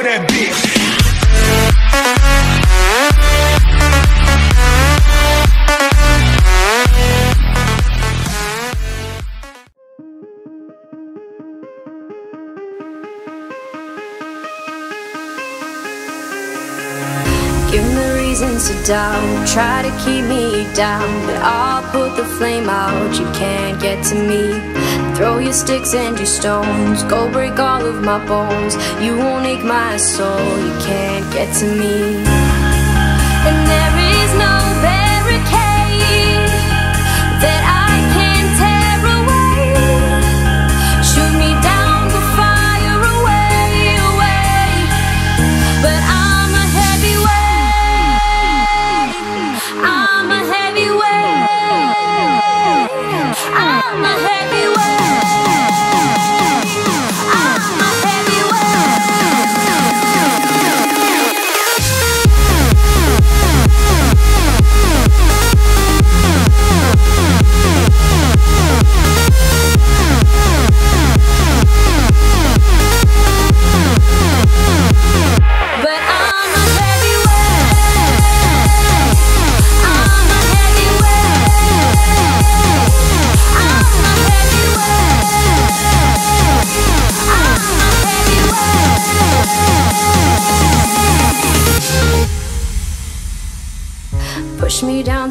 kill that bitch. Give me reasons to doubt, try to keep me down, but I'll put the flame out, you can't get to me. Throw your sticks and your stones, go break all of my bones. You won't ache my soul, you can't get to me. And there is no barricade that I can tear away. Shoot me down the fire away, away, but push me down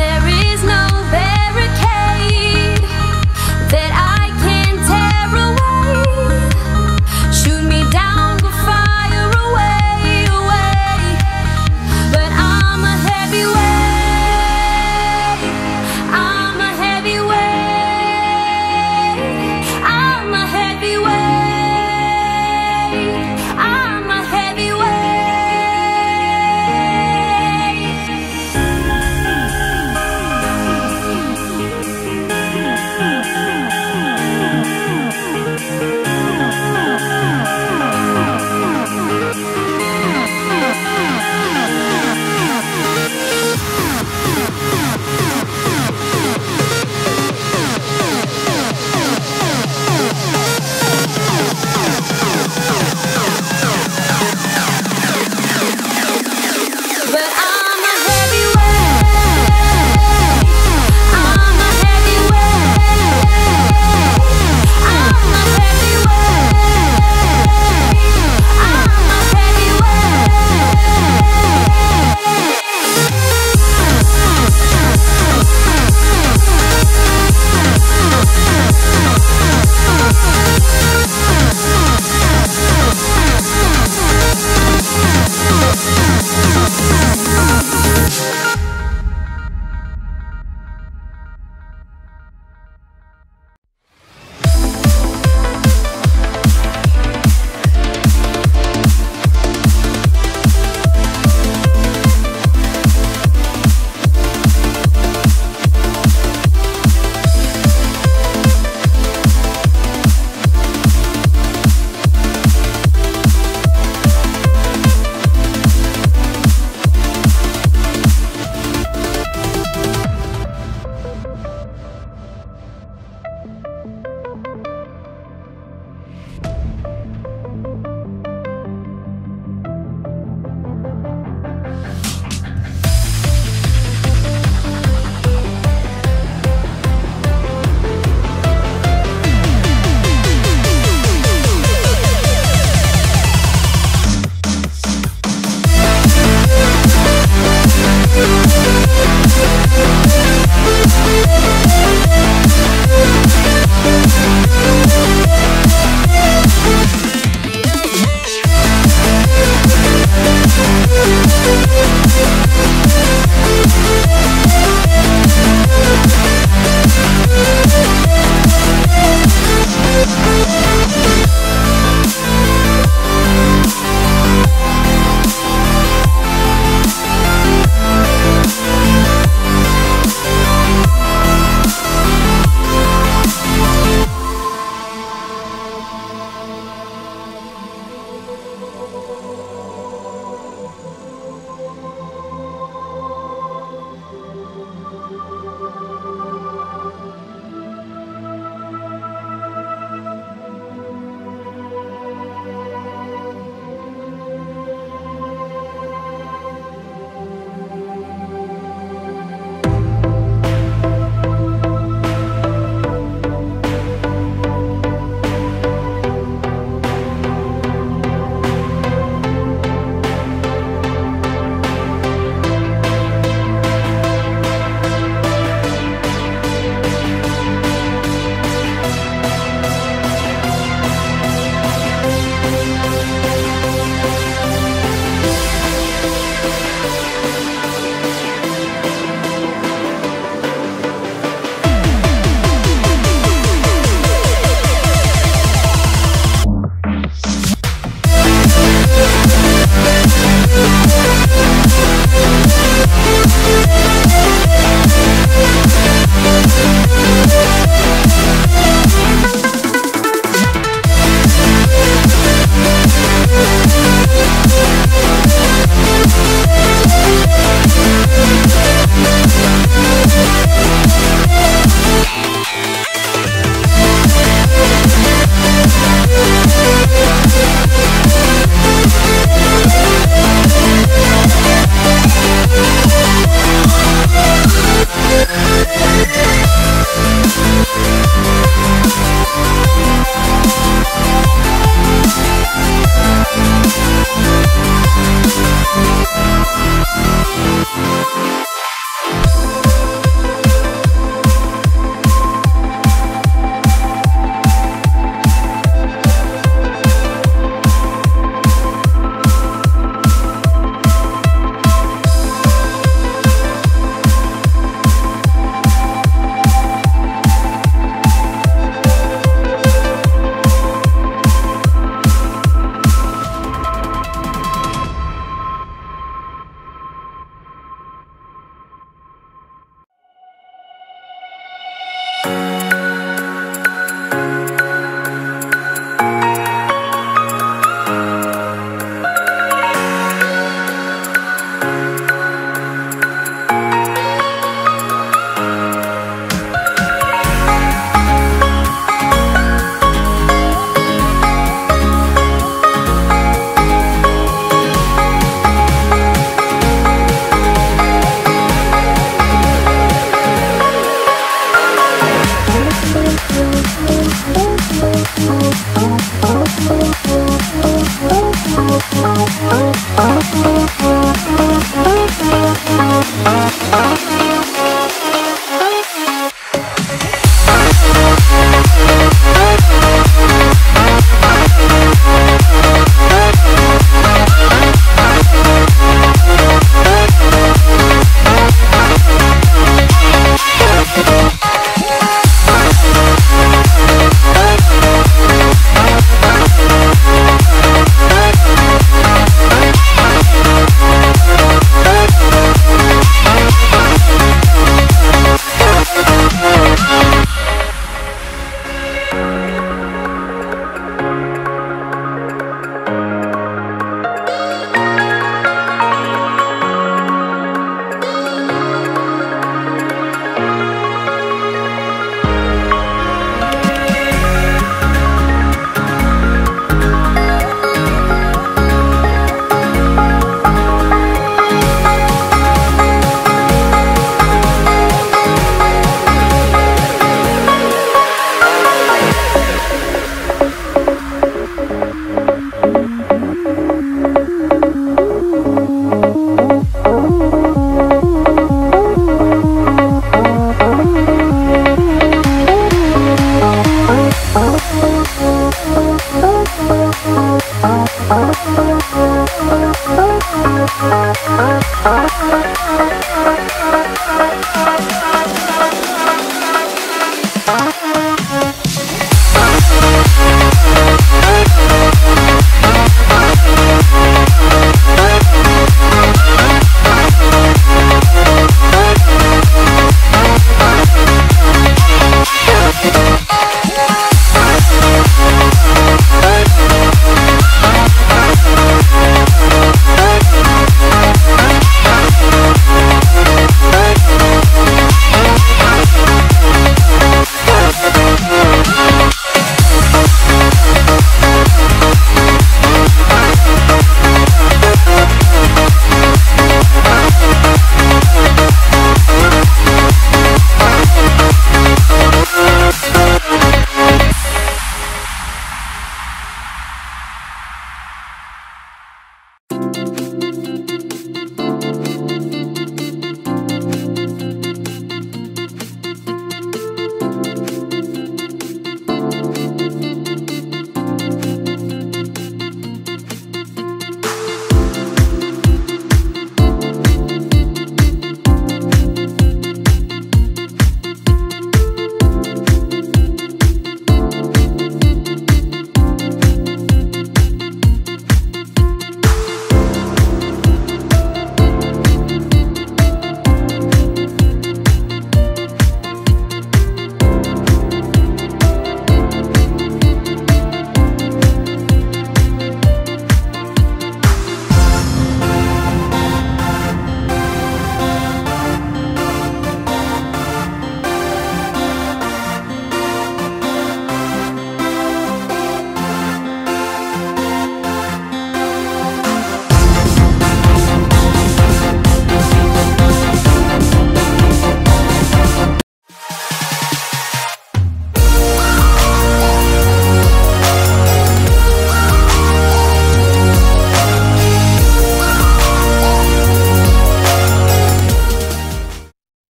there is no barricade that I can tear away. Shoot me down, but fire away, away, but I'm a heavyweight.